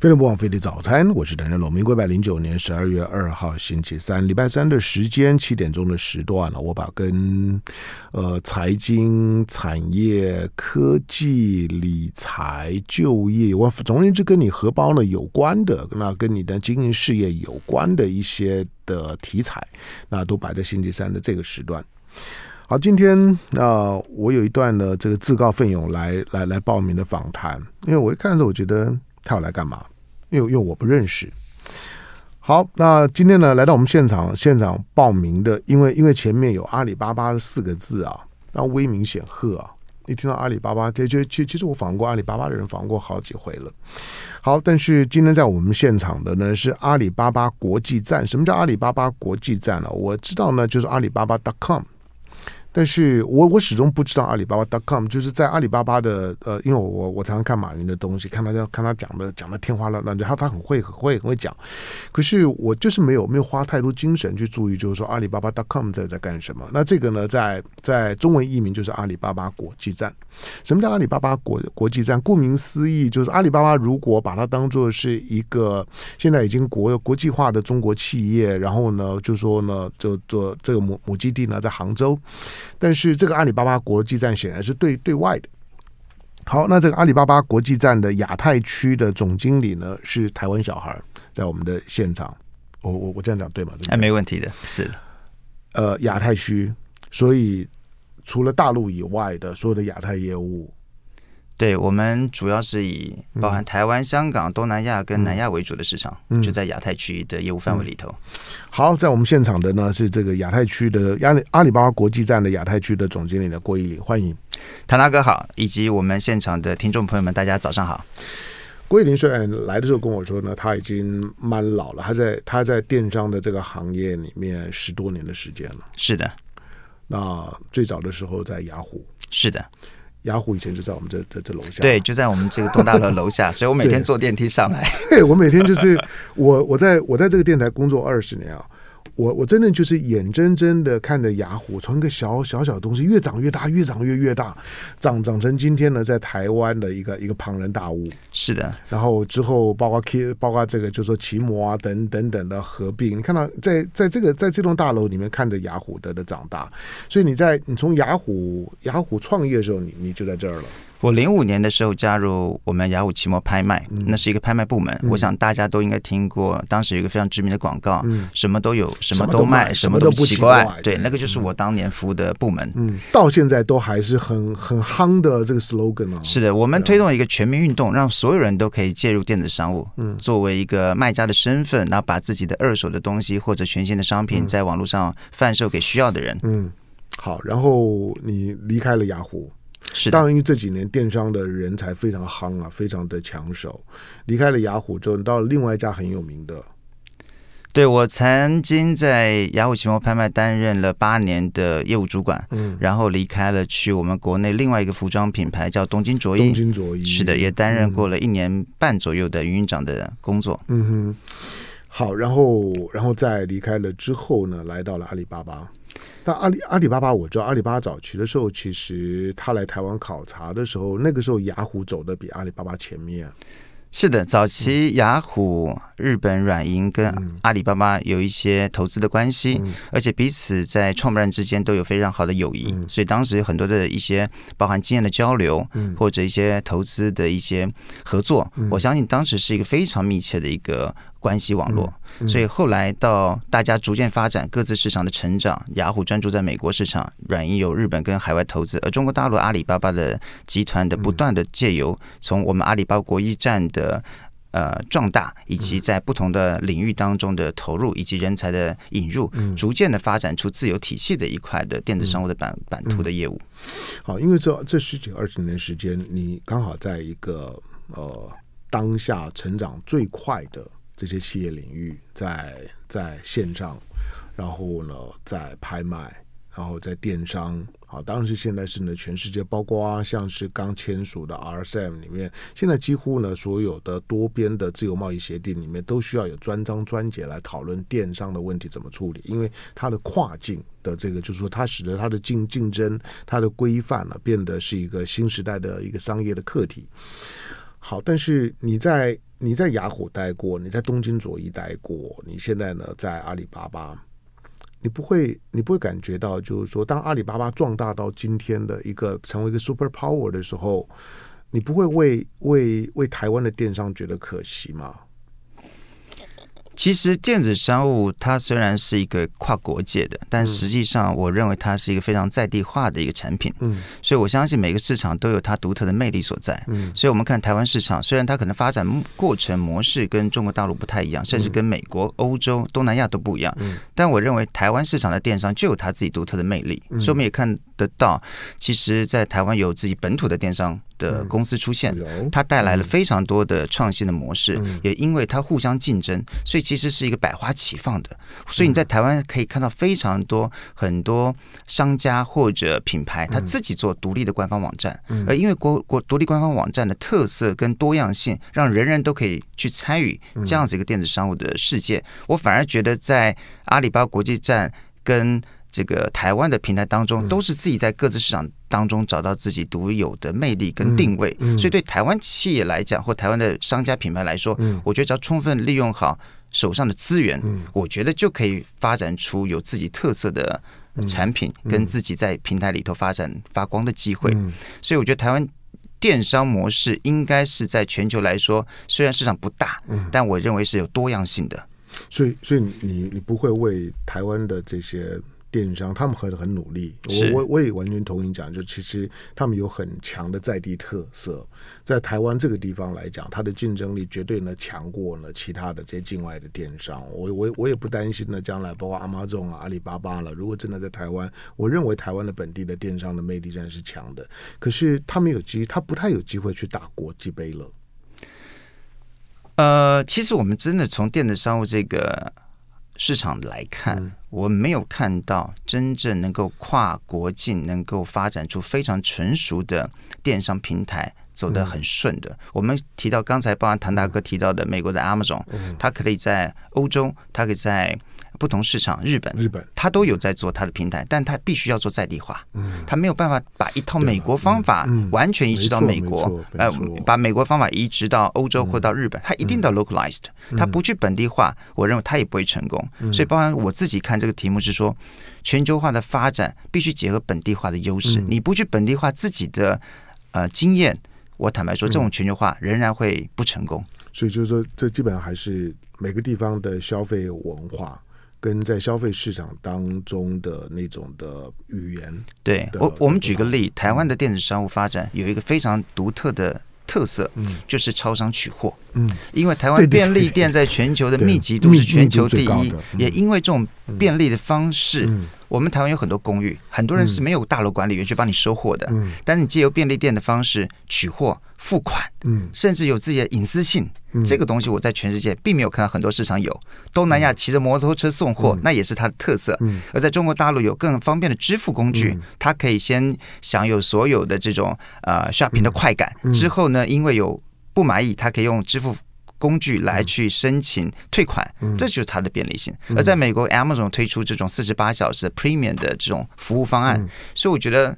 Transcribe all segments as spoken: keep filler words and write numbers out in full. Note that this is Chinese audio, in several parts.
非常不枉费的早餐，我是谭振龙。民国一百零九年十二月二号星期三，礼拜三的时间七点钟的时段了，我把跟呃财经、产业、科技、理财、就业有关，总而言之跟你荷包呢有关的，那跟你的经营事业有关的一些的题材，那都摆在星期三的这个时段。好，今天那、呃、我有一段呢这个自告奋勇来来来报名的访谈，因为我一看着我觉得他要来干嘛？因为因为我不认识。好，那今天呢，来到我们现场现场报名的，因为因为前面有阿里巴巴的四个字啊，那威名显赫啊。一听到阿里巴巴，其实其实我访问过阿里巴巴的人，访问过好几回了。好，但是今天在我们现场的呢是阿里巴巴国际站。什么叫阿里巴巴国际站呢、啊？我知道呢，就是阿里巴巴 .com。但是我我始终不知道阿里巴巴 .com 就是在阿里巴巴的呃，因为我我常常看马云的东西，看他看他讲的讲的天花乱乱，他他很会很会很会讲，可是我就是没有没有花太多精神去注意，就是说阿里巴巴 .com 在在干什么。那这个呢，在在中文译名就是阿里巴巴国际站。什么叫阿里巴巴国国际站？顾名思义，就是阿里巴巴如果把它当作是一个现在已经国国际化的中国企业，然后呢，就说呢，就做这个母母基地呢在杭州。但是这个阿里巴巴国际站显然是对对外的。好，那这个阿里巴巴国际站的亚太区的总经理呢是台湾小孩，在我们的现场。我我我这样讲对吗？哎，没问题的，是。呃，亚太区，所以除了大陆以外的所有的亚太业务，对我们主要是以包含台湾、香港、东南亚跟南亚为主的市场，嗯、就在亚太区的业务范围里头、嗯嗯。好，在我们现场的呢是这个亚太区的阿里阿里巴巴国际站的亚太区的总经理的郭奕麟，欢迎。谭大哥好，以及我们现场的听众朋友们，大家早上好。郭奕麟虽然来的时候跟我说呢，他已经蛮老了，他在他在电商的这个行业里面十多年的时间了。是的，那最早的时候在雅虎。是的。雅虎以前就在我们这这这楼下，对，就在我们这个东大楼楼下，所以我每天坐电梯上来。对，我每天就是我我在我在这个电台工作二十年啊，我我真的就是眼睁睁的看着雅虎从一个小小小的东西越长越大，越长越越大，长长成今天呢，在台湾的一个一个庞然大物。是的，然后之后包括 K 包括这个就是说奇摩啊等等等的合并，你看到在在这个在这栋大楼里面看着雅虎的的长大，所以你在你从雅虎雅虎创业的时候，你你就在这儿了。我零五年的时候加入我们雅虎奇摩拍卖，那是一个拍卖部门。嗯、我想大家都应该听过，当时有一个非常知名的广告，嗯、什么都有，什么都卖，什么都不奇怪。对，那个就是我当年服务的部门。嗯，到现在都还是很很夯的这个 slogan 啊。是的，我们推动一个全民运动，让所有人都可以介入电子商务，嗯、作为一个卖家的身份，然后把自己的二手的东西或者全新的商品在网络上贩售给需要的人。嗯，好，然后你离开了雅虎。是，当然，因为这几年电商的人才非常夯啊，非常的抢手。离开了雅虎之后，你到了另外一家很有名的。对，我曾经在雅虎奇摩拍卖担任了八年的业务主管，嗯，然后离开了，去我们国内另外一个服装品牌叫东京卓一。东京卓一，是的，也担任过了一年半左右的营运长的工作。嗯哼，好，然后，然后在离开了之后呢，来到了阿里巴巴。但阿里阿里巴巴，我知道阿里巴巴早期的时候，其实他来台湾考察的时候，那个时候雅虎走的比阿里巴巴前面。是的，早期雅虎、日本软银跟阿里巴巴有一些投资的关系，嗯、而且彼此在创办人之间都有非常好的友谊，嗯、所以当时很多的一些包含经验的交流，嗯、或者一些投资的一些合作，嗯、我相信当时是一个非常密切的一个关系网络，嗯嗯、所以后来到大家逐渐发展各自市场的成长，雅虎专注在美国市场，软银有日本跟海外投资，而中国大陆阿里巴巴的集团的不断的借由从我们阿里巴巴国际站的的呃壮大，以及在不同的领域当中的投入，以及人才的引入，嗯、逐渐的发展出自有体系的一块的电子商务的版版图的业务。好，因为这这十几二十年时间，你刚好在一个呃当下成长最快的这些企业领域，在在线上，然后呢在拍卖，然后在电商。好，当然是现在是呢，全世界包括、啊、像是刚签署的 R C E P 里面，现在几乎呢所有的多边的自由贸易协定里面都需要有专章专节来讨论电商的问题怎么处理，因为它的跨境的这个就是说它使得它的竞竞争它的规范呢、啊、变得是一个新时代的一个商业的课题。好，但是你在你在雅虎待过，你在东京左一待过，你现在呢在阿里巴巴，你不会你不会感觉到，就是说，当阿里巴巴壮大到今天的一个成为一个 super power 的时候，你不会为为为台湾的电商觉得可惜吗？其实电子商务它虽然是一个跨国界的，但实际上我认为它是一个非常在地化的一个产品。嗯，所以我相信每个市场都有它独特的魅力所在。嗯，所以我们看台湾市场，虽然它可能发展过程模式跟中国大陆不太一样，甚至跟美国、欧洲、东南亚都不一样，嗯，但我认为台湾市场的电商就有它自己独特的魅力。嗯，所以我们也看得到，其实，在台湾有自己本土的电商的公司出现，它带来了非常多的创新的模式，也因为它互相竞争，所以其实是一个百花齐放的。所以你在台湾可以看到非常多很多商家或者品牌，他自己做独立的官方网站，而因为国国独立官方网站的特色跟多样性，让人人都可以去参与这样子一个电子商务的世界。我反而觉得在阿里巴巴国际站跟这个台湾的平台当中，都是自己在各自市场当中找到自己独有的魅力跟定位，嗯嗯，所以对台湾企业来讲，或台湾的商家品牌来说，嗯，我觉得只要充分利用好手上的资源，嗯，我觉得就可以发展出有自己特色的产品，嗯嗯，跟自己在平台里头发展发光的机会，嗯，所以我觉得台湾电商模式应该是在全球来说，虽然市场不大，但我认为是有多样性的。所以，所以你你不会为台湾的这些电商，他们很很努力，我我我也完全同意讲，就其实他们有很强的在地特色，在台湾这个地方来讲，它的竞争力绝对呢强过呢其他的这些境外的电商。我我我也不担心呢，将来包括 Amazon 啊、阿里巴巴了，如果真的在台湾，我认为台湾的本地的电商的魅力真的是强的。可是他们有机，他不太有机会去打国际杯了。呃，其实我们真的从电子商务这个市场来看，嗯，我没有看到真正能够跨国境、能够发展出非常成熟的电商平台走得很顺的。嗯，我们提到刚才包含唐大哥提到的美国的 Amazon，嗯，它可以在欧洲，它可以在不同市场，日本，日本它都有在做它的平台，但它必须要做在地化，嗯，它没有办法把一套美国方法完全移植到美国，嗯嗯呃、把美国方法移植到欧洲或到日本，嗯，它一定到 localized，嗯，它不去本地化，我认为它也不会成功。嗯，所以包含我自己看这个题目是说，全球化的发展必须结合本地化的优势，嗯，你不去本地化自己的呃经验，我坦白说，这种全球化仍然会不成功。嗯，所以就是说，这基本上还是每个地方的消费文化跟在消费市场当中的那种的语言。对，我我们举个例，台湾的电子商务发展有一个非常独特的特色，嗯，就是超商取货。嗯，因为台湾便利店在全球的密集度是全球第一，嗯，也因为这种便利的方式，嗯，我们台湾有很多公寓，很多人是没有大楼管理员去帮你收货的，嗯，但是你借由便利店的方式取货、付款，嗯，甚至有自己的隐私性，嗯，这个东西我在全世界并没有看到很多市场有。东南亚骑着摩托车送货，嗯，那也是它的特色，嗯，而在中国大陆有更方便的支付工具，嗯，它可以先享有所有的这种呃 shopping 的快感，嗯，之后呢，因为有不满意，它可以用支付工具来去申请退款，嗯，这就是它的便利性。嗯，而在美国 Amazon 推出这种四十八小时的 Premium 的这种服务方案，嗯，所以我觉得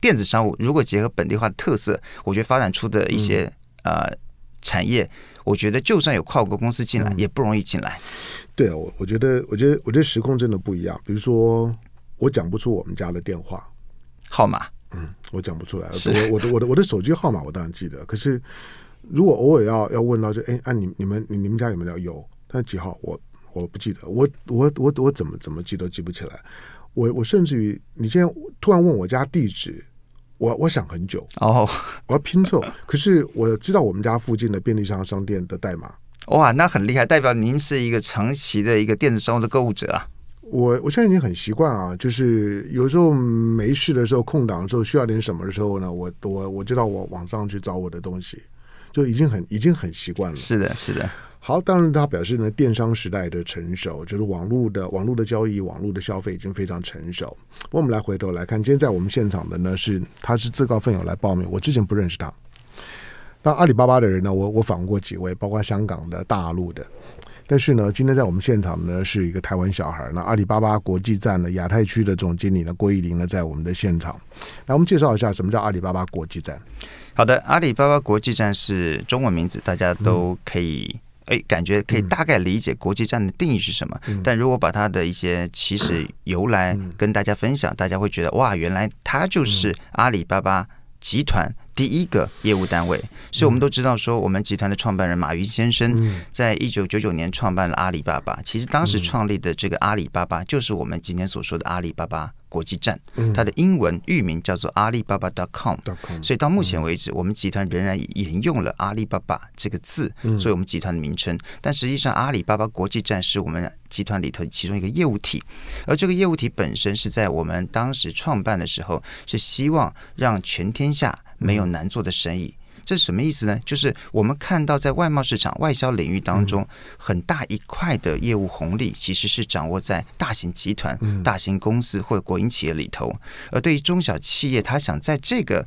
电子商务如果结合本地化的特色，我觉得发展出的一些，嗯，呃产业，我觉得就算有跨国公司进来，嗯，也不容易进来。对啊，我我觉得，我觉得，我觉得时空真的不一样。比如说，我讲不出我们家的电话号码，嗯，我讲不出来。我我的我的我的手机号码我当然记得，可是如果偶尔要要问到就，哎，啊，你你们你们家有没有有？但几号我我不记得，我我我我怎么怎么记都记不起来。我我甚至于你现在突然问我家地址，我我想很久哦，我要拼凑。可是我知道我们家附近的便利商商店的代码。哇，那很厉害，代表您是一个长期的一个电子商务的购物者啊。我我现在已经很习惯啊，就是有时候没事的时候、空档的时候、需要点什么的时候呢，我我我知道我网上去找我的东西，就已经很已经很习惯了。是的，是的。好，当然他表示呢，电商时代的成熟，就是网络的网络的交易、网络的消费已经非常成熟。我们来回头来看，今天在我们现场的呢是，他是自告奋勇来报名，我之前不认识他。那阿里巴巴的人呢，我我访问过几位，包括香港的、大陆的。但是呢，今天在我们现场呢是一个台湾小孩。那阿里巴巴国际站的亚太区的总经理呢郭奕麟呢在我们的现场。来，我们介绍一下什么叫阿里巴巴国际站。好的，阿里巴巴国际站是中文名字，大家都可以。嗯哎，感觉可以大概理解国际站的定义是什么，嗯、但如果把它的一些起始由来跟大家分享，嗯、大家会觉得哇，原来它就是阿里巴巴集团第一个业务单位。嗯、所以我们都知道说，我们集团的创办人马云先生在一九九九年创办了阿里巴巴。其实当时创立的这个阿里巴巴，就是我们今天所说的阿里巴巴国际站，它的英文域名叫做阿里巴巴 .com， 所以到目前为止，我们集团仍然沿用了阿里巴巴这个字，所以我们集团的名称。但实际上，阿里巴巴国际站是我们集团里头其中一个业务体，而这个业务体本身是在我们当时创办的时候，是希望让全天下没有难做的生意。这是什么意思呢？就是我们看到在外贸市场外销领域当中，很大一块的业务红利其实是掌握在大型集团、大型公司或者国营企业里头，而对于中小企业，他想在这个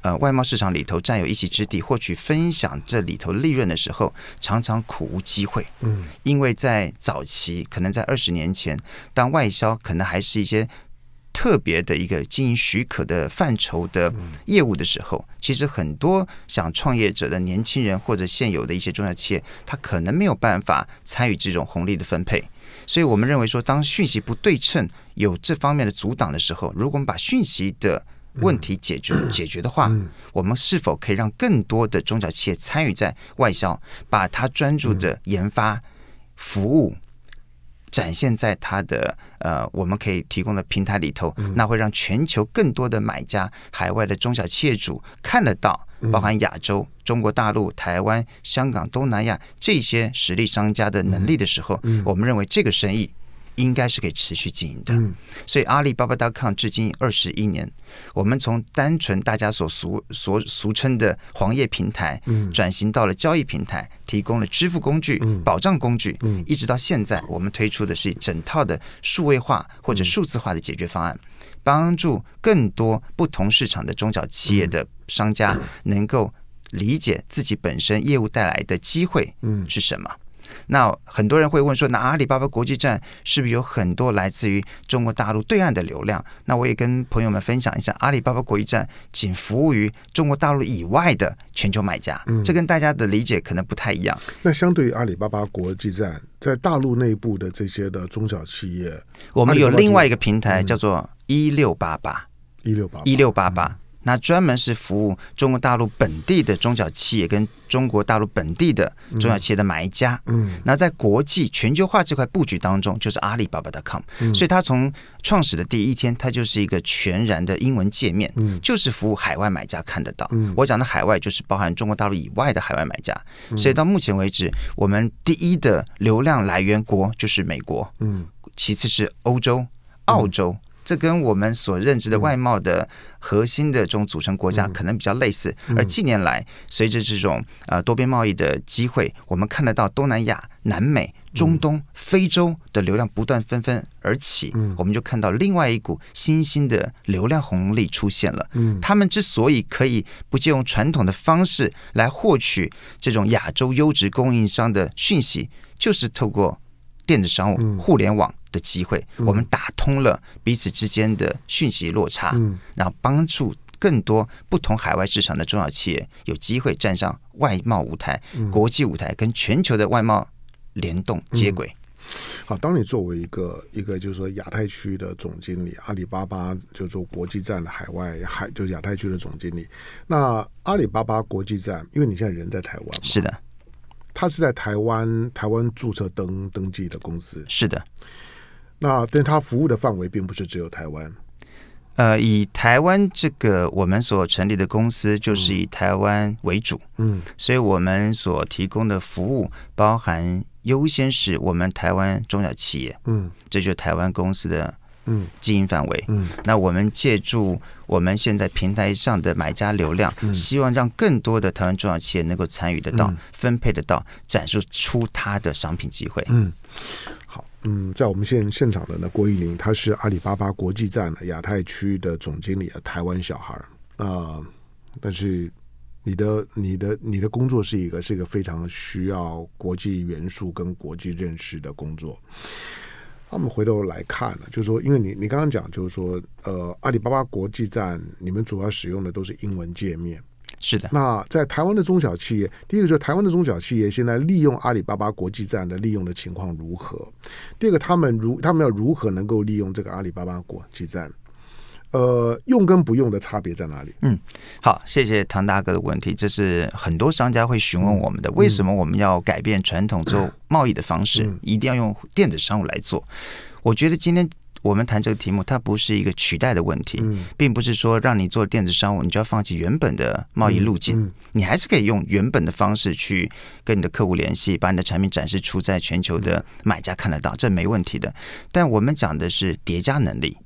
呃外贸市场里头占有一席之地，获取分享这里头利润的时候，常常苦无机会。嗯，因为在早期，可能在二十年前，当外销可能还是一些特别的一个经营许可的范畴的业务的时候，其实很多想创业者的年轻人或者现有的一些中小企业，他可能没有办法参与这种红利的分配。所以我们认为说，当讯息不对称有这方面的阻挡的时候，如果我们把讯息的问题解决解决的话，我们是否可以让更多的中小企业参与在外销，把它专注的研发服务展现在它的呃，我们可以提供的平台里头，那会让全球更多的买家、海外的中小企业主看得到，包含亚洲、中国大陆、台湾、香港、东南亚这些实力商家的能力的时候，我们认为这个生意应该是可以持续经营的。所以阿里巴巴 .com 至今二十一年，我们从单纯大家所俗所俗称的黄页平台，转型到了交易平台，提供了支付工具、保障工具，一直到现在，我们推出的是整套的数位化或者数字化的解决方案，帮助更多不同市场的中小企业的商家能够理解自己本身业务带来的机会是什么。那很多人会问说，那阿里巴巴国际站是不是有很多来自于中国大陆对岸的流量？那我也跟朋友们分享一下，阿里巴巴国际站仅服务于中国大陆以外的全球买家，嗯、这跟大家的理解可能不太一样。那相对于阿里巴巴国际站在大陆内部的这些的中小企业，我们有另外一个平台叫做一六八八一六八一六八八。那专门是服务中国大陆本地的中小企业跟中国大陆本地的中小企业的买家。嗯嗯、那在国际全球化这块布局当中，就是阿里巴巴 .com，嗯、所以它从创始的第一天，它就是一个全然的英文界面，嗯、就是服务海外买家看得到。嗯、我讲的海外就是包含中国大陆以外的海外买家。嗯、所以到目前为止，我们第一的流量来源国就是美国，嗯、其次是欧洲、澳洲。嗯这跟我们所认知的外贸的核心的这种组成国家可能比较类似，而近年来随着这种呃多边贸易的机会，我们看得到东南亚、南美、中东、非洲的流量不断纷纷而起，我们就看到另外一股新兴的流量红利出现了。他们之所以可以不借用传统的方式来获取这种亚洲优质供应商的讯息，就是透过电子商务、互联网的机会，我们打通了彼此之间的讯息落差，嗯、然后帮助更多不同海外市场的中小企业有机会站上外贸舞台、嗯、国际舞台，跟全球的外贸联动接轨。嗯好，当你作为一个一个就是说亚太区的总经理，阿里巴巴就做国际站的海外海就是亚太区的总经理，那阿里巴巴国际站，因为你现在人在台湾嘛，是的，他是在台湾台湾注册登登记的公司，是的。那但它服务的范围并不是只有台湾，呃，以台湾这个我们所成立的公司就是以台湾为主，嗯，所以我们所提供的服务包含优先是我们台湾中小企业，嗯，这就是台湾公司的嗯经营范围，嗯，那我们借助我们现在平台上的买家流量，嗯、希望让更多的台湾中小企业能够参与得到、嗯、分配得到、展示出它的商品机会，嗯。好，嗯，在我们现现场的呢，郭奕麟，他是阿里巴巴国际站亚太区的总经理，台湾小孩啊、呃，但是你的你的你的工作是一个是一个非常需要国际元素跟国际认识的工作。我们回头来看了，就是说，因为你你刚刚讲，就是说，呃，阿里巴巴国际站，你们主要使用的都是英文界面。是的。那在台湾的中小企业，第一个就是台湾的中小企业现在利用阿里巴巴国际站的利用的情况如何？第二个，他们如他们要如何能够利用这个阿里巴巴国际站？呃，用跟不用的差别在哪里？嗯，好，谢谢唐大哥的问题。这是很多商家会询问我们的，为什么我们要改变传统做贸易的方式，嗯、一定要用电子商务来做？我觉得今天我们谈这个题目，它不是一个取代的问题，嗯、并不是说让你做电子商务，你就要放弃原本的贸易路径，嗯嗯、你还是可以用原本的方式去跟你的客户联系，把你的产品展示出在全球的买家看得到，这没问题的。但我们讲的是叠加能力。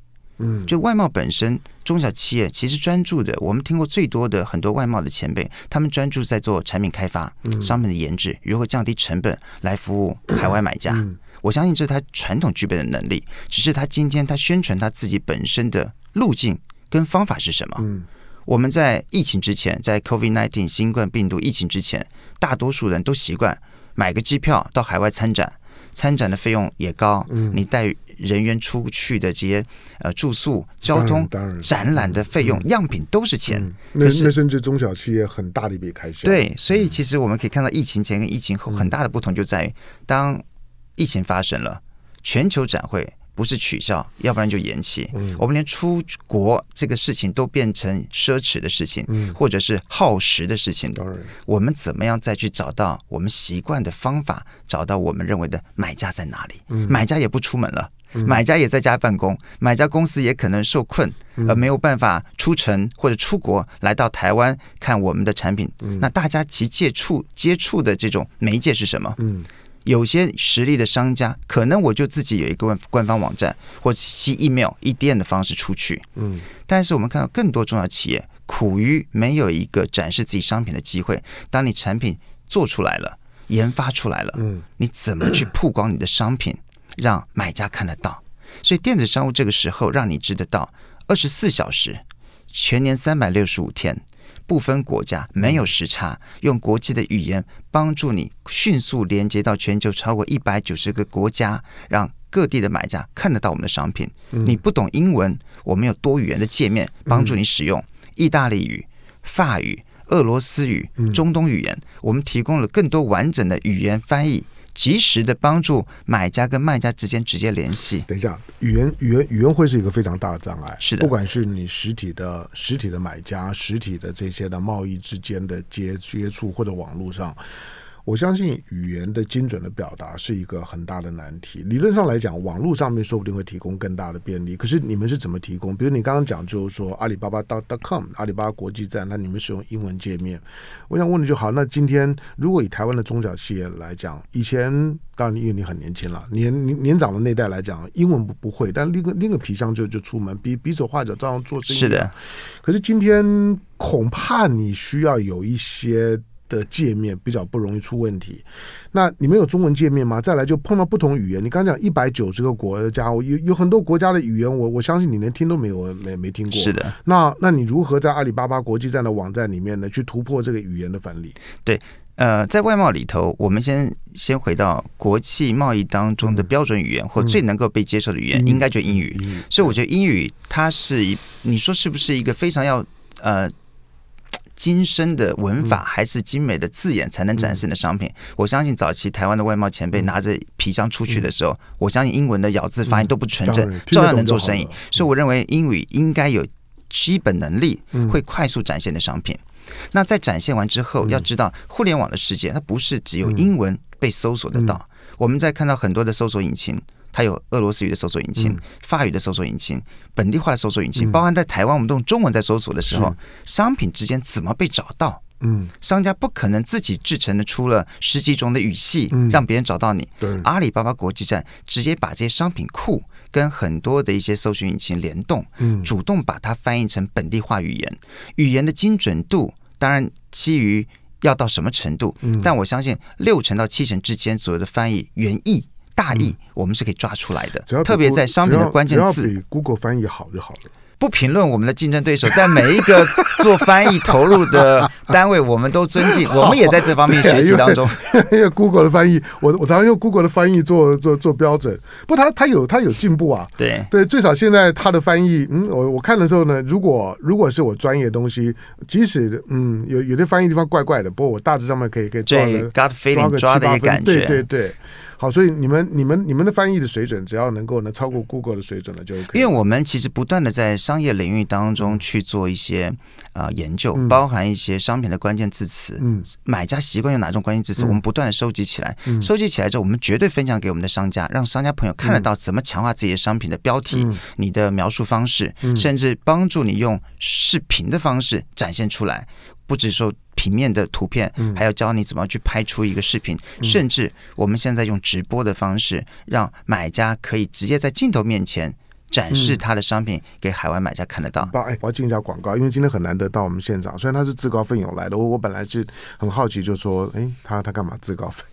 嗯，就外贸本身，中小企业其实专注的，我们听过最多的很多外贸的前辈，他们专注在做产品开发、商品的研制，如何降低成本来服务海外买家。我相信这是他传统具备的能力，只是他今天他宣传他自己本身的路径跟方法是什么。我们在疫情之前，在 COVID 十九 新冠病毒疫情之前，大多数人都习惯买个机票到海外参展。参展的费用也高，你带人员出去的这些呃住宿、交通、展览的费用、嗯、样品都是钱。嗯、那那甚至中小企业很大的一笔开销。对，所以其实我们可以看到疫情前跟疫情后很大的不同就在于，当疫情发生了，全球展会不是取消，要不然就延期。嗯、我们连出国这个事情都变成奢侈的事情，嗯、或者是耗时的事情。我们怎么样再去找到我们习惯的方法，找到我们认为的买家在哪里？嗯、买家也不出门了，嗯、买家也在家办公，买家公司也可能受困，嗯、而没有办法出城或者出国来到台湾看我们的产品。嗯、那大家其接触接触的这种媒介是什么？嗯有些实力的商家，可能我就自己有一个官方网站，或寄 email、E D M 的方式出去。嗯，但是我们看到更多中小企业苦于没有一个展示自己商品的机会。当你产品做出来了、研发出来了，嗯，你怎么去曝光你的商品，让买家看得到？所以电子商务这个时候让你知得到，二十四小时、全年三百六十五天。不分国家，没有时差，用国际的语言帮助你迅速连接到全球超过一百九十个国家，让各地的买家看得到我们的商品。嗯、你不懂英文，我们有多语言的界面帮助你使用、嗯、意大利语、法语、俄罗斯语、中东语言，嗯、我们提供了更多完整的语言翻译。及时的帮助买家跟卖家之间直接联系。等一下，语言语言语言会是一个非常大的障碍。是的，不管是你实体的实体的买家、实体的这些的贸易之间的接接触，或者网络上，我相信语言的精准的表达是一个很大的难题。理论上来讲，网络上面说不定会提供更大的便利。可是你们是怎么提供？比如你刚刚讲就是说阿里巴巴 .com 阿里巴巴国际站，那你们使用英文界面。我想问你就好，那今天如果以台湾的中小企业来讲，以前当然因为你很年轻了，年年长的那代来讲，英文不不会，但拎个拎个皮箱就就出门，比比手画脚照样做生意。是的。可是今天恐怕你需要有一些的界面比较不容易出问题。那你们有中文界面吗？再来就碰到不同语言，你刚讲一百九十个国家，有有很多国家的语言，我我相信你连听都没有，没没听过。是的。那那你如何在阿里巴巴国际站的网站里面呢，去突破这个语言的藩篱？对，呃，在外贸里头，我们先先回到国际贸易当中的标准语言，嗯、或最能够被接受的语言，嗯、应该就英语。英语所以我觉得英语它是一，你说是不是一个非常要呃。精深的文法还是精美的字眼才能展示你的商品。我相信早期台湾的外贸前辈拿着皮箱出去的时候，我相信英文的咬字发音都不纯正，照样能做生意。所以我认为英语应该有基本能力，会快速展现你的商品。那在展现完之后，要知道互联网的世界它不是只有英文被搜索得到，我们在看到很多的搜索引擎。它有俄罗斯语的搜索引擎、嗯、法语的搜索引擎、本地化的搜索引擎，嗯、包含在台湾我们用中文在搜索的时候，商品之间怎么被找到？嗯，商家不可能自己制成的出了十几种的语系，嗯、让别人找到你。对，阿里巴巴国际站直接把这些商品库跟很多的一些搜索引擎联动，嗯、主动把它翻译成本地化语言。语言的精准度当然基于要到什么程度，嗯、但我相信六成到七成之间左右的翻译原意。大意我们是可以抓出来的，特别在商品的关键字，只要比 Google 翻译好就好了。不评论我们的竞争对手，但每一个做翻译投入的单位我们都尊敬，我们也在这方面学习当中。因 为, 因为 Google 的翻译， 我, 我常常用 Google 的翻译 做, 做, 做标准，不过 它, 它, 有它有进步啊。对对，最少现在它的翻译，嗯，我, 我看的时候呢，如果如果是我专业的东西，即使嗯有有的翻译地方怪怪的，不过我大致上面可以可以抓个抓个七八分，对对对。好，所以你们你们你们的翻译的水准，只要能够能超过 Google 的水准了就可以。因为我们其实不断的在商业领域当中去做一些呃研究，包含一些商品的关键字词，嗯，买家习惯用哪种关键字词，嗯，我们不断的收集起来，嗯，收集起来之后，我们绝对分享给我们的商家，让商家朋友看得到怎么强化自己的商品的标题，嗯，你的描述方式，嗯，甚至帮助你用视频的方式展现出来，不只说平面的图片，还要教你怎么去拍出一个视频，嗯，甚至我们现在用直播的方式，让买家可以直接在镜头面前展示他的商品给海外买家看得到。嗯，哎，我要进一下广告，因为今天很难得到我们现场，虽然他是自告奋勇来的， 我, 我本来是很好奇，就说，哎，他他干嘛自告奋勇？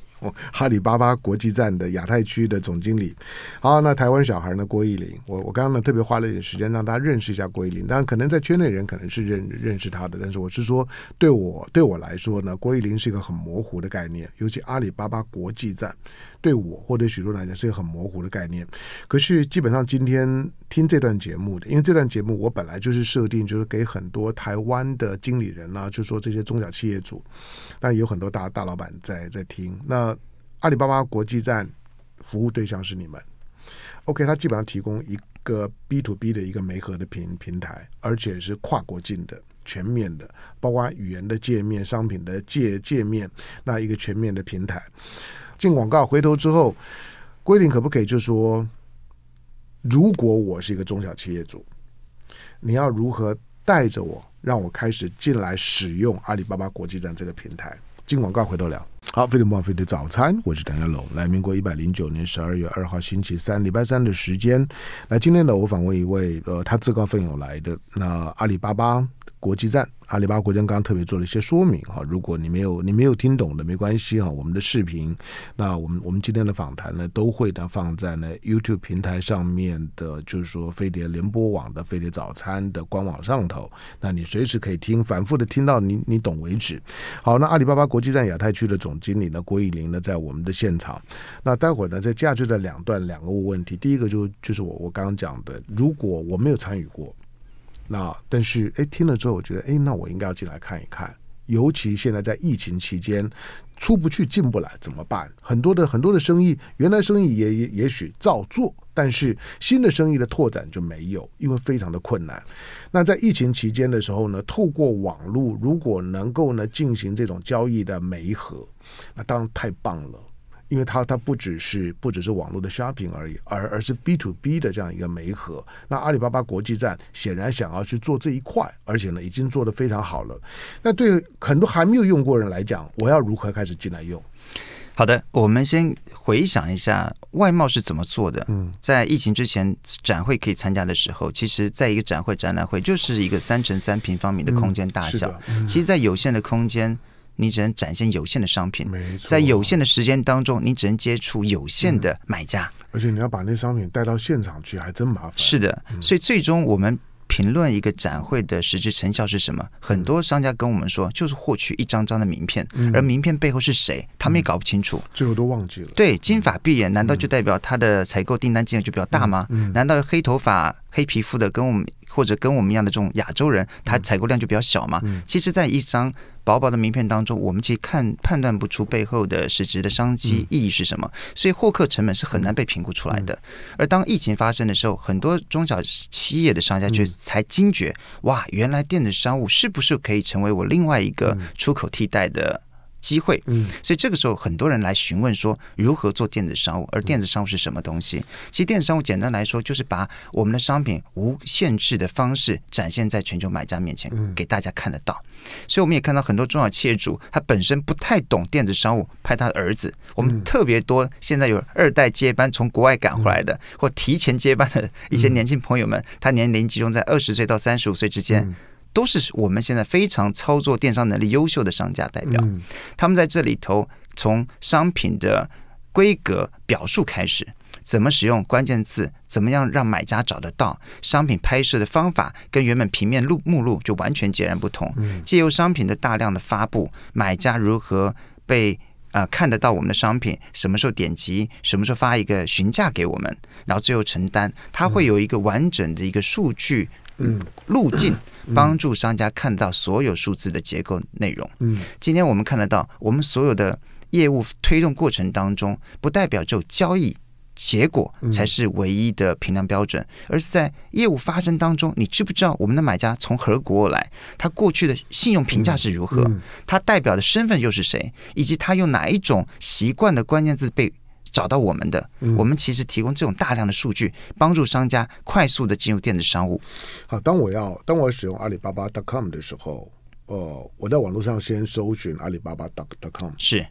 哈里巴巴国际站的亚太区的总经理。好，那台湾小孩呢？郭奕麟，我我刚刚呢特别花了一点时间让大家认识一下郭奕麟。当然，可能在圈内人可能是认认识他的，但是我是说，对我对我来说呢，郭奕麟是一个很模糊的概念，尤其阿里巴巴国际站，对我或者许多人来讲是一个很模糊的概念。可是基本上今天听这段节目的，因为这段节目我本来就是设定就是给很多台湾的经理人啊，就说这些中小企业主，但也有很多大大老板在在听。那阿里巴巴国际站服务对象是你们 ，OK， 它基本上提供一个 B to B 的一个媒合的平平台，而且是跨国境的。全面的，包括语言的界面、商品的界界面，那一个全面的平台。进广告回头之后，郭奕麟可不可以就说，如果我是一个中小企业主，你要如何带着我，让我开始进来使用阿里巴巴国际站这个平台？进广告回头聊。好，飞碟播放飞碟早餐，我是谭家龙。来，民国一百零九年十二月二号星期三，礼拜三的时间。来，今天呢，我访问一位呃，他自告奋勇来的那阿里巴巴国际站。阿里巴巴国际站刚刚特别做了一些说明哈，如果你没有你没有听懂的没关系哈，我们的视频，那我们我们今天的访谈呢，都会呢放在呢 YouTube 平台上面的，就是说飞碟联播网的飞碟早餐的官网上头，那你随时可以听，反复的听到你你懂为止。好，那阿里巴巴国际站亚太区的总经理呢，郭奕麟呢，在我们的现场。那待会儿呢，再加就在两段两个问题。第一个就就是我我刚刚讲的，如果我没有参与过，那但是哎听了之后，我觉得哎，那我应该要进来看一看。尤其现在在疫情期间，出不去进不来怎么办？很多的很多的生意，原来生意也也也许照做，但是新的生意的拓展就没有，因为非常的困难。那在疫情期间的时候呢，透过网络，如果能够呢进行这种交易的媒合，那当然太棒了，因为它它不只是不只是网络的 shopping 而已，而而是 B to B 的这样一个媒合。那阿里巴巴国际站显然想要去做这一块，而且呢已经做得非常好了。那对很多还没有用过人来讲，我要如何开始进来用？好的，我们先回想一下外贸是怎么做的。嗯，在疫情之前，展会可以参加的时候，其实在一个展会、展览会就是一个三乘三平方米的空间大小。嗯嗯，其实，在有限的空间，你只能展现有限的商品，在有限的时间当中，你只能接触有限的买家，嗯，而且你要把那商品带到现场去，还真麻烦。是的，嗯，所以最终我们评论一个展会的实质成效是什么？很多商家跟我们说，就是获取一张张的名片，嗯，而名片背后是谁，他们也搞不清楚，最后都忘记了。对，金发碧眼，难道就代表他的采购订单金额就比较大吗？嗯嗯，难道黑头发、黑皮肤的跟我们或者跟我们一样的这种亚洲人，他采购量就比较小嘛？嗯，其实，在一张薄薄的名片当中，我们其实看判断不出背后的实质的商机意义是什么，所以获客成本是很难被评估出来的。而当疫情发生的时候，很多中小企业的商家就才惊觉，哇，原来电子商务是不是可以成为我另外一个出口替代的机会？所以这个时候，很多人来询问说如何做电子商务，而电子商务是什么东西？其实电子商务简单来说，就是把我们的商品无限制的方式展现在全球买家面前，给大家看得到。所以我们也看到很多中小企业主，他本身不太懂电子商务，派他的儿子。我们特别多现在有二代接班从国外赶回来的，或提前接班的一些年轻朋友们，他年龄集中在二十岁到三十五岁之间。都是我们现在非常操作电商能力优秀的商家代表，嗯，他们在这里头从商品的规格表述开始，怎么使用关键字，怎么样让买家找得到，商品拍摄的方法跟原本平面录目录就完全截然不同。借由商品的大量的发布，买家如何被呃看得到我们的商品，什么时候点击，什么时候发一个询价给我们，然后最后承担，它会有一个完整的一个数据。 嗯，路径帮助商家看到所有数字的结构内容。嗯，今天我们看得到，我们所有的业务推动过程当中，不代表只有交易结果才是唯一的评量标准，而是在业务发生当中，你知不知道我们的买家从何国而来，他过去的信用评价是如何，他代表的身份又是谁，以及他用哪一种习惯的关键字被 找到我们的，我们其实提供这种大量的数据，帮助商家快速的进入电子商务。好，当我要当我使用阿里巴巴 .com 的时候，呃，我在网络上先搜寻阿里巴巴 .com， 是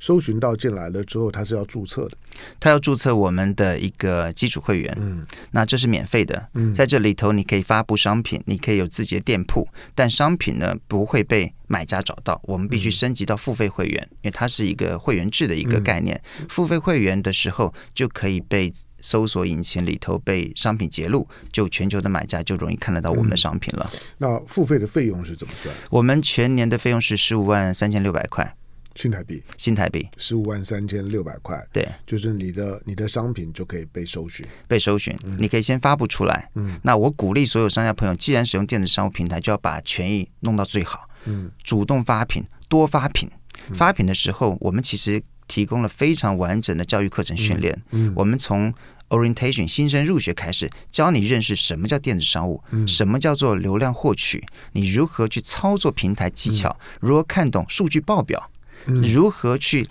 搜寻到进来了之后，它是要注册的，它要注册我们的一个基础会员，嗯，那这是免费的，嗯，在这里头你可以发布商品，你可以有自己的店铺，但商品呢不会被 买家找到，我们必须升级到付费会员，因为它是一个会员制的一个概念。付费会员的时候，就可以被搜索引擎里头被商品揭露，就全球的买家就容易看得到我们的商品了。嗯、那付费的费用是怎么算？我们全年的费用是十五万三千六百块新台币，新台币十五万三千六百块。对，就是你的你的商品就可以被搜寻，被搜寻，嗯、你可以先发布出来。嗯，那我鼓励所有商家朋友，既然使用电子商务平台，就要把权益弄到最好。 嗯，主动发品，多发品。发品的时候，我们其实提供了非常完整的教育课程训练。嗯，嗯我们从 orientation 新生入学开始，教你认识什么叫电子商务，嗯、什么叫做流量获取，你如何去操作平台技巧，嗯、如何看懂数据报表，嗯、如何去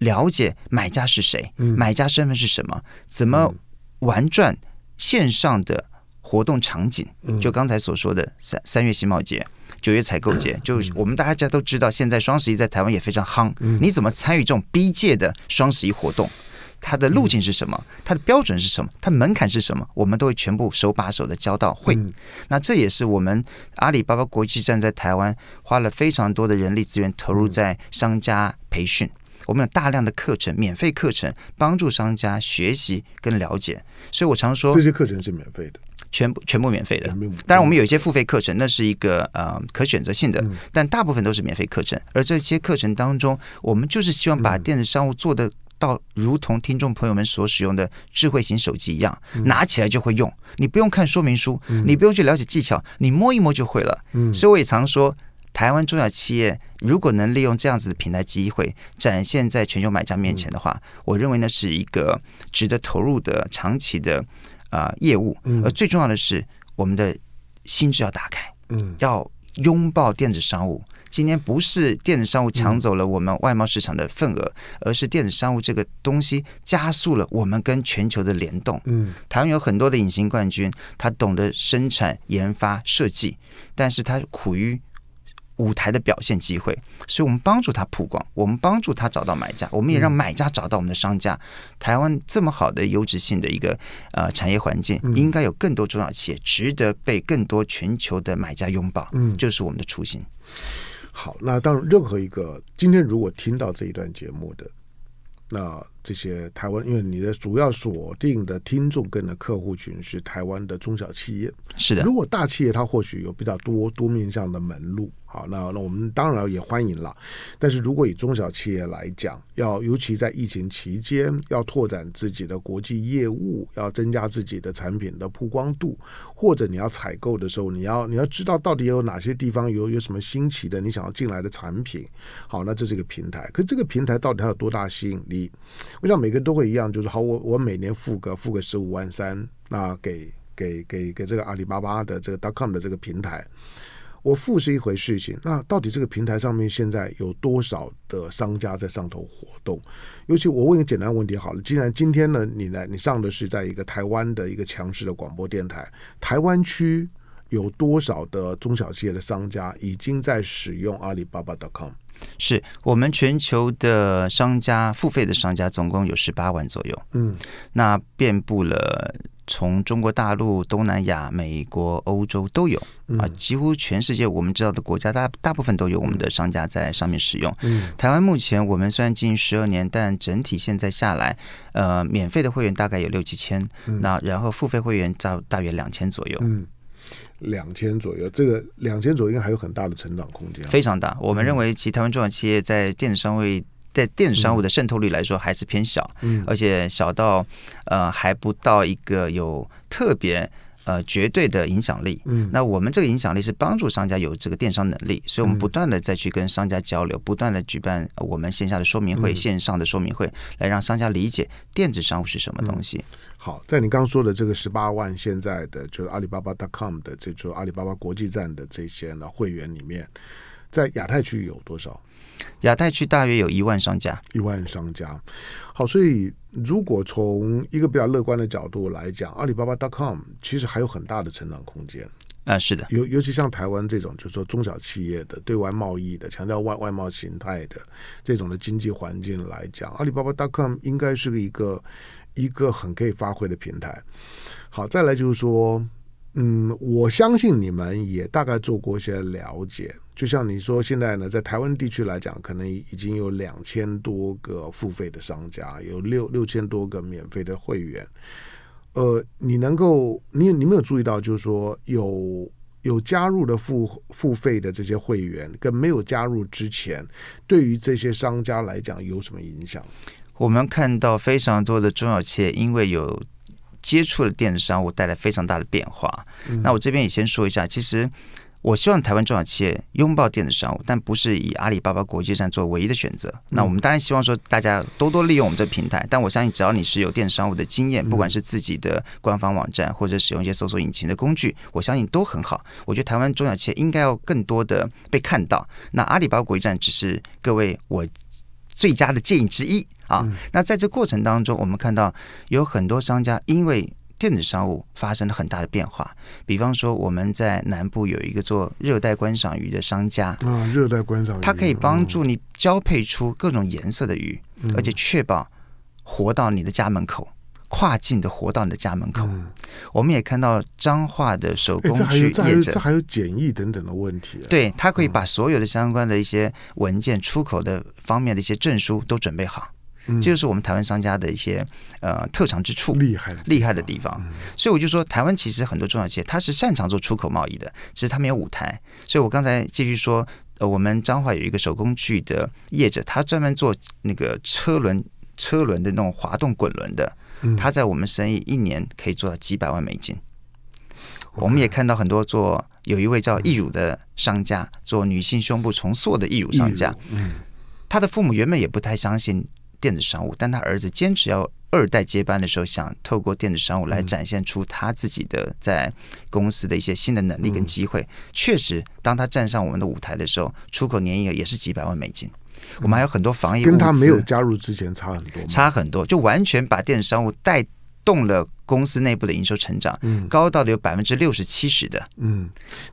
了解买家是谁，嗯、买家身份是什么，怎么玩转线上的活动场景。嗯、就刚才所说的三三月新贸节。 九月采购节，就我们大家都知道，现在双十一在台湾也非常夯。你怎么参与这种 B 界的双十一活动？它的路径是什么？它的标准是什么？它门槛是什么？我们都会全部手把手的教到会。那这也是我们阿里巴巴国际站在台湾花了非常多的人力资源投入在商家培训。 我们有大量的课程，免费课程帮助商家学习跟了解，所以我常说这些课程是免费的，全部全部免费的。当然，我们有一些付费课程，那是一个呃可选择性的，嗯、但大部分都是免费课程。而这些课程当中，我们就是希望把电子商务做得到，如同听众朋友们所使用的智慧型手机一样，嗯、拿起来就会用，你不用看说明书，嗯、你不用去了解技巧，你摸一摸就会了。嗯、所以我也常说。 台湾中小企业如果能利用这样子的平台机会展现在全球买家面前的话，我认为那是一个值得投入的长期的呃业务。而最重要的是，我们的心智要打开，要拥抱电子商务。今天不是电子商务抢走了我们外贸市场的份额，而是电子商务这个东西加速了我们跟全球的联动。嗯，台湾有很多的隐形冠军，他懂得生产、研发、设计，但是他苦于 舞台的表现机会，所以我们帮助他曝光，我们帮助他找到买家，我们也让买家找到我们的商家。嗯、台湾这么好的优质性的一个呃产业环境，应该有更多中小企业值得被更多全球的买家拥抱，嗯，就是我们的初心。好，那当然，任何一个今天如果听到这一段节目的，那这些台湾，因为你的主要锁定的听众跟的客户群是台湾的中小企业，是的。如果大企业，它或许有比较多多面向的门路。 好，那那我们当然也欢迎了，但是如果以中小企业来讲，要尤其在疫情期间，要拓展自己的国际业务，要增加自己的产品的曝光度，或者你要采购的时候，你要你要知道到底有哪些地方有有什么新奇的你想要进来的产品。好，那这是一个平台，可是这个平台到底它有多大吸引力？我想每个人都会一样，就是好，我我每年付个付个十五万三，那给给给给这个阿里巴巴的这个 .com 的这个平台。 我付是一回事情，那到底这个平台上面现在有多少的商家在上头活动？尤其我问一个简单问题好了，既然今天呢，你来你上的是在一个台湾的一个强势的广播电台，台湾区有多少的中小企业的商家已经在使用阿里巴巴 .com？ 是我们全球的商家付费的商家总共有十八万左右，嗯，那遍布了从中国大陆、东南亚、美国、欧洲都有啊，几乎全世界我们知道的国家大大部分都有我们的商家在上面使用。嗯、台湾目前我们虽然近十二年，但整体现在下来，呃，免费的会员大概有六七千，那然后付费会员大大约两千左右。嗯，两千左右，这个两千左右应该还有很大的成长空间，非常大。我们认为，其实台湾中小企业在电子商务。在电子商务的渗透率来说还是偏小，嗯、而且小到呃还不到一个有特别呃绝对的影响力。嗯，那我们这个影响力是帮助商家有这个电商能力，所以我们不断的再去跟商家交流，不断的举办我们线下的说明会、嗯、线上的说明会，来让商家理解电子商务是什么东西。嗯、好，在你刚刚说的这个十八万现在的就是阿里巴巴 .com 的，这就是阿里巴巴国际站的这些呢会员里面，在亚太区有多少？亚太区大约有一万商家，一万商家。好，所以如果从一个比较乐观的角度来讲，阿里巴巴 .com 其实还有很大的成长空间。啊，是的，尤尤其像台湾这种，就是说中小企业的对外贸易的，强调外外贸形态的这种的经济环境来讲，阿里巴巴 .com 应该是一个一个很可以发挥的平台。好，再来就是说。嗯，我相信你们也大概做过一些了解，就像你说现在呢在台湾地区来讲，可能已经有两千多个付费的商家，有六六千多个免费的会员。呃你能够你你没有注意到，就是说有有加入的付付费的这些会员跟没有加入之前，对于这些商家来讲有什么影响？我们看到非常多的中小企业因为有接触了电子商务，带来非常大的变化。嗯、那我这边也先说一下，其实我希望台湾中小企业拥抱电子商务，但不是以阿里巴巴国际站做唯一的选择。那我们当然希望说大家多多利用我们这个平台，但我相信只要你是有电子商务的经验，不管是自己的官方网站或者使用一些搜索引擎的工具，我相信都很好。我觉得台湾中小企业应该要更多的被看到。那阿里巴巴国际站只是各位我最佳的建议之一。啊，那在这过程当中，我们看到有很多商家因为电子商务发生了很大的变化。比方说，我们在南部有一个做热带观赏鱼的商家啊，热带观赏鱼，它可以帮助你交配出各种颜色的鱼，嗯、而且确保活到你的家门口，跨境的活到你的家门口。嗯、我们也看到彰化的手工区业者，欸、这, 还这还有检疫等等的问题、啊。对，他可以把所有的相关的一些文件、出口的方面的一些证书都准备好。这就是我们台湾商家的一些呃特长之处，厉害厉害的地方。嗯、所以我就说，台湾其实很多中小企业，它是擅长做出口贸易的，只是它没有舞台。所以我刚才继续说，呃，我们彰化有一个手工具的业者，他专门做那个车轮车轮的那种滑动滚轮的，他在我们生意一年可以做到几百万美金。嗯、我们也看到很多做有一位叫义乳的商家，做女性胸部重塑的义乳商家，嗯、他的父母原本也不太相信电子商务，但他儿子坚持要二代接班的时候，想透过电子商务来展现出他自己的在公司的一些新的能力跟机会。嗯、确实当他站上我们的舞台的时候，出口年营业也是几百万美金。嗯、我们还有很多防疫物资，跟他没有加入之前差很多差很多，就完全把电子商务带动了公司内部的营收成长，嗯、高到的有百分之六十七十的。嗯，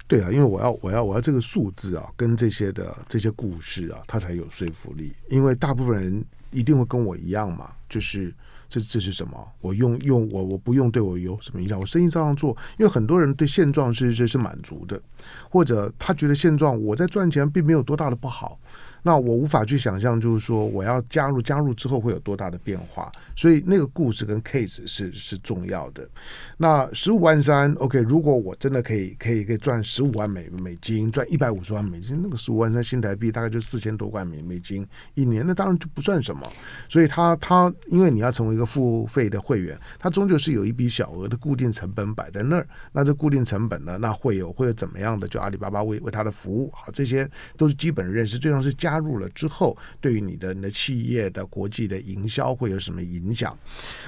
对啊，因为我要我要我要这个数字啊，跟这些的这些故事啊，它才有说服力。因为大部分人一定会跟我一样嘛，就是这这是什么？我用用我我不用对我有什么影响？我生意照样做。因为很多人对现状是是是满足的，或者他觉得现状我在赚钱并没有多大的不好。那我无法去想象，就是说我要加入加入之后会有多大的变化，所以那个故事跟 case 是是重要的。那十五万三 ，OK， 如果我真的可以可以可以赚十五万美美金，赚一百五十万美金，那个十五万三新台币大概就四千多块美美金一年，那当然就不算什么。所以他他因为你要成为一个付费的会员，他终究是有一笔小额的固定成本摆在那儿。那这固定成本呢，那会有会有怎么样的？就阿里巴巴为为他的服务，好，这些都是基本认识，最重要是价。加入了之后，对于你的你的企业的国际的营销会有什么影响？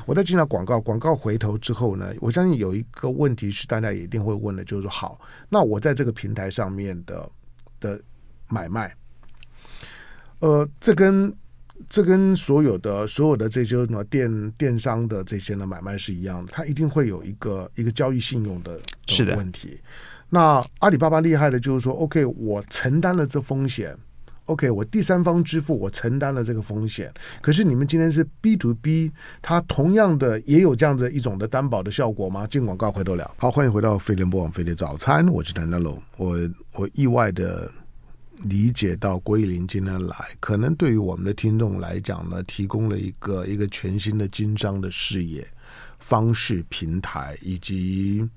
我在进到广告，广告回头之后呢，我相信有一个问题是大家一定会问的，就是说，好，那我在这个平台上面的的买卖，呃，这跟这跟所有的所有的这些呢电电商的这些呢买卖是一样的，它一定会有一个一个交易信用的问题。那阿里巴巴厉害的就是说 ，OK， 我承担了这风险。OK， 我第三方支付我承担了这个风险。可是你们今天是 B to B， 它同样的也有这样子一种的担保的效果吗？进广告回头聊。好，欢迎回到飞碟联播网飞碟早餐，我是谭家龙。我我意外的理解到郭奕麟今天来，可能对于我们的听众来讲呢，提供了一个一个全新的经商的视野。方式、平台以及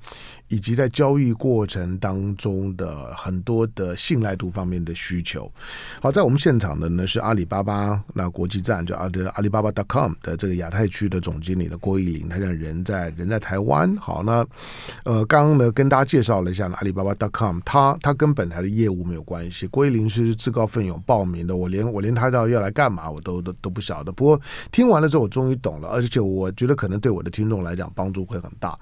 以及在交易过程当中的很多的信赖度方面的需求。好，在我们现场的呢是阿里巴巴那国际站，就阿阿里巴巴 .com 的这个亚太区的总经理的郭奕麟，他现在人在人在台湾。好，那呃，刚刚呢跟大家介绍了一下阿里巴巴 .com， 他他跟本台的业务没有关系。郭奕麟是自告奋勇报名的，我连我连他到要来干嘛我都都都不晓得。不过听完了之后，我终于懂了，而且我觉得可能对我的听众。来讲帮助会很大。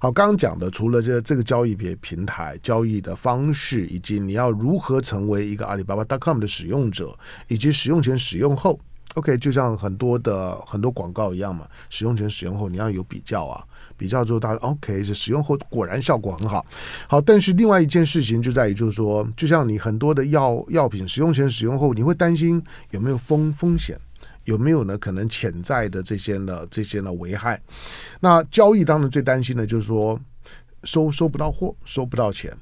好，刚刚讲的除了这这个交易平台、交易的方式，以及你要如何成为一个阿里巴巴 .com 的使用者，以及使用前、使用后。OK， 就像很多的很多广告一样嘛，使用前、使用后你要有比较啊，比较之后大家 OK， 是使用后果然效果很好。好，但是另外一件事情就在于，就是说，就像你很多的药药品使用前、使用后，你会担心有没有风风险。有没有呢？可能潜在的这些呢，这些呢危害。那交易当然最担心的就是说收收不到货，收不到钱。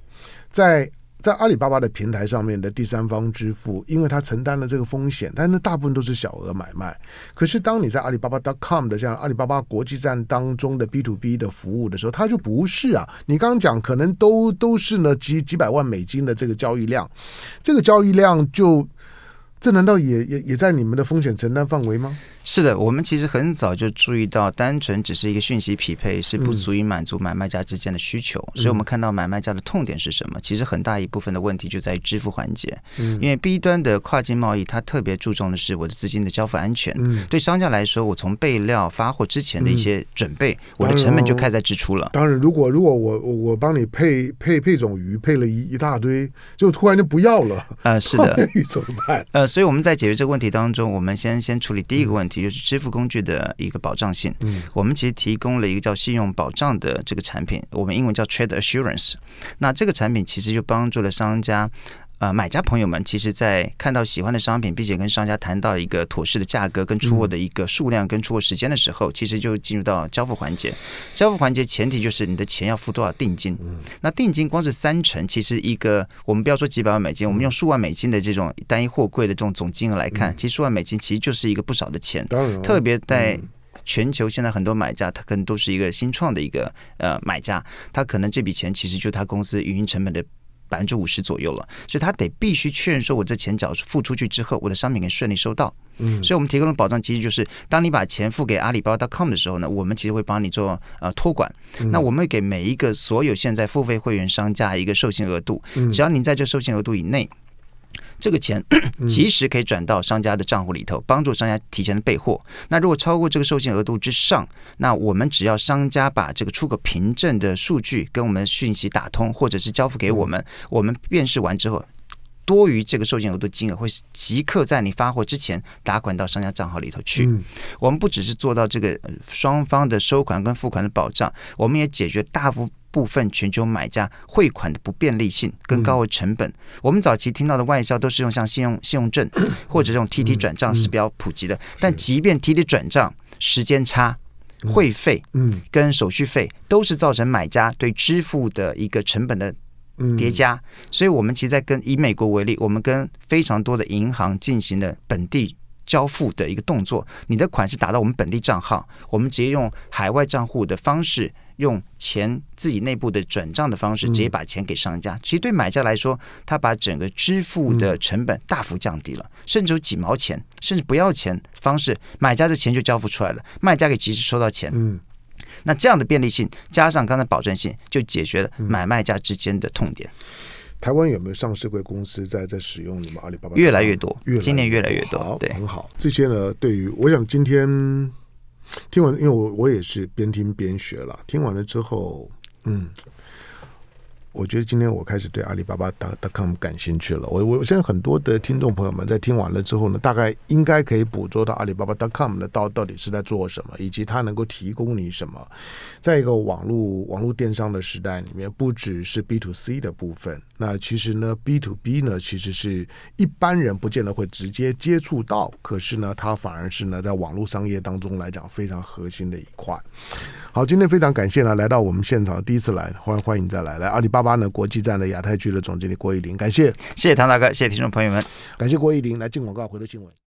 在在阿里巴巴的平台上面的第三方支付，因为它承担了这个风险，但是大部分都是小额买卖。可是当你在阿里巴巴 .com 的像阿里巴巴国际站当中的 B to B 的服务的时候，它就不是啊。你刚刚讲可能都都是呢几几百万美金的这个交易量，这个交易量就。这难道也也也在你们的风险承担范围吗？是的，我们其实很早就注意到，单纯只是一个讯息匹配是不足以满足买卖家之间的需求，嗯、所以我们看到买卖家的痛点是什么？其实很大一部分的问题就在于支付环节，嗯、因为 B 端的跨境贸易，它特别注重的是我的资金的交付安全。嗯、对商家来说，我从备料发货之前的一些准备，嗯、我的成本就开始在支出了。当然，如果如果我我帮你配配配种鱼，配了一一大堆，就突然就不要了，呃，是的，鱼怎么办？呃。所以我们在解决这个问题当中，我们先先处理第一个问题，就是支付工具的一个保障性。嗯，我们其实提供了一个叫信用保障的这个产品，我们英文叫 Trade Assurance。那这个产品其实就帮助了商家。呃，买家朋友们，其实在看到喜欢的商品，并且跟商家谈到一个妥适的价格、跟出货的一个数量、跟出货时间的时候，其实就进入到交付环节。交付环节前提就是你的钱要付多少定金。那定金光是三成，其实一个我们不要说几百万美金，我们用数万美金的这种单一货柜的这种总金额来看，其实数万美金其实就是一个不少的钱，特别在。全球现在很多买家，他可能都是一个新创的一个呃买家，他可能这笔钱其实就是他公司运营成本的。百分之五十左右了，所以他得必须确认说，我这钱缴付出去之后，我的商品可以顺利收到。嗯，所以我们提供的保障其实就是，当你把钱付给阿里巴巴 .com 的时候呢，我们其实会帮你做呃托管。嗯、那我们会给每一个所有现在付费会员商家一个授信额度，只要你在这授信额度以内。这个钱及时可以转到商家的账户里头，帮助商家提前的备货。那如果超过这个授信额度之上，那我们只要商家把这个出口凭证的数据跟我们讯息打通，或者是交付给我们，我们辨识完之后。多余这个授信额度金额会即刻在你发货之前打款到商家账号里头去。嗯、我们不只是做到这个双方的收款跟付款的保障，我们也解决大部分全球买家汇款的不便利性跟高额成本。嗯、我们早期听到的外销都是用像信用信用证或者这种 T T 转账是比较普及的，嗯嗯、但即便 T T 转账时间差。汇费跟手续费都是造成买家对支付的一个成本的叠加，所以我们其实在跟以美国为例，我们跟非常多的银行进行了本地交付的一个动作。你的款是打到我们本地账号，我们直接用海外账户的方式，用钱自己内部的转账的方式，直接把钱给商家。嗯、其实对买家来说，他把整个支付的成本大幅降低了，嗯、甚至有几毛钱，甚至不要钱方式，买家的钱就交付出来了，卖家可以及时收到钱。嗯那这样的便利性加上刚才保证性，就解决了买卖家之间的痛点。嗯、台湾有没有上市柜公司在在使用你们阿里巴巴？越来越多，越来越多今年越来越多，对，很好。这些呢，对于我想今天听完，因为我我也是边听边学了，听完了之后，嗯。我觉得今天我开始对阿里巴巴 .com 感兴趣了。我我现在很多的听众朋友们在听完了之后呢，大概应该可以捕捉到阿里巴巴 .com 的到到底是在做什么，以及它能够提供你什么。在一个网络网络电商的时代里面，不只是 B to C 的部分，那其实呢 ，B to B 呢，其实是一般人不见得会直接接触到，可是呢，它反而是呢，在网络商业当中来讲非常核心的一块。好，今天非常感谢呢，来到我们现场第一次来，欢欢迎再来。来，阿里巴巴呢国际站的亚太区的总经理郭奕麟，感谢，谢谢唐大哥，谢谢听众朋友们，感谢郭奕麟来进广告，回头新闻。